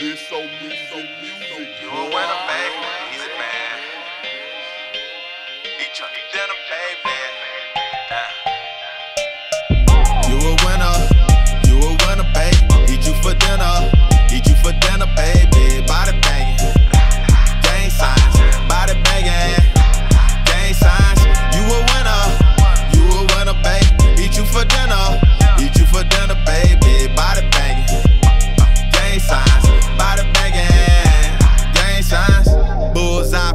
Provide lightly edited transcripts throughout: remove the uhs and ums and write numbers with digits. This old music. One way to baby, he's a man. He trying to get him, baby. You a winner, baby. Eat you for dinner, baby. Body banging, gang signs, body banging, gang signs. You a winner, baby. Eat you for dinner, baby. Body banging, gang signs.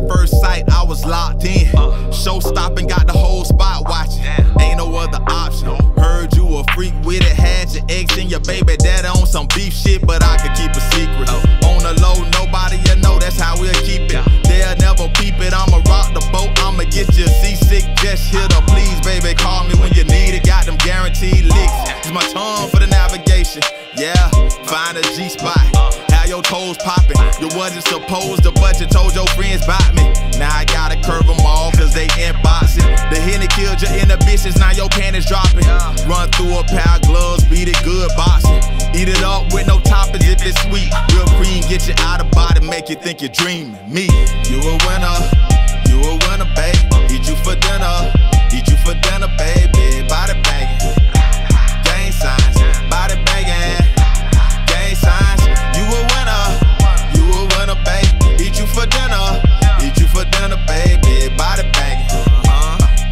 First sight, I was locked in. Show stopping, got the whole spot watching. Ain't no other option. Heard you a freak with it, had your ex and your baby daddy on some beef shit, but I could keep a secret. On the low, nobody'll know, that's how we'll keep it. They'll never peep it, I'ma rock the boat, I'ma get you seasick. Just hit her, please, baby, call me when you need it. Got them guaranteed licks, it's my tongue for the navigation. Yeah, find a G-spot. Your toes popping, you wasn't supposed to, but you told your friends about me. Now I gotta curve them all, cause they inboxing. The Henny killed your inhibitions, now your pan is dropping. Run through a pair of gloves, beat it good boxing. Eat it up with no toppings if it's sweet. Real cream, get you out of body, make you think you're dreaming. Me, you a winner, babe. Eat you for dinner, baby. Body banging, gang signs, body banging, gang signs. You a winner, babe. Eat you for dinner, baby. Body banging,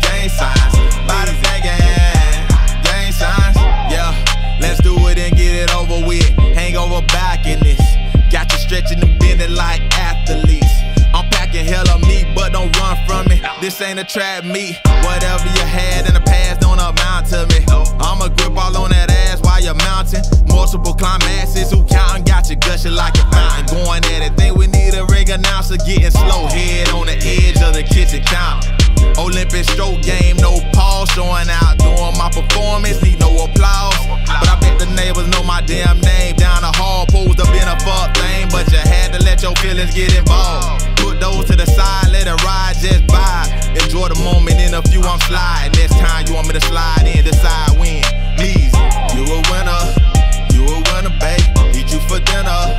gang signs, body banging, gang signs. Yeah, let's do it and get it over with. Hangover back in this, got you stretching and bending like athletes. I'm packing hella meat, but don't run from it. This ain't a trap meet. Whatever you had in the past don't amount to me. I'ma grip all on that ass while you're mounting. Multiple climaxes, who countin'? Got you gushing like a fountain. Going at it, think we need a ring announcer. Getting slow, head on the edge of the kitchen counter. Olympic stroke game, no pause, showing out, doing my performance, need no applause. But I bet the neighbors know my damn name. Down the hall, posed up in a fuck thing, but you had to let your feelings get involved. Put those to the side, let it ride, just vibe. Enjoy the moment, in a few I'm sliding. Next time you want me to slide in, decide when, please. You a winner, babe. Eat you for dinner.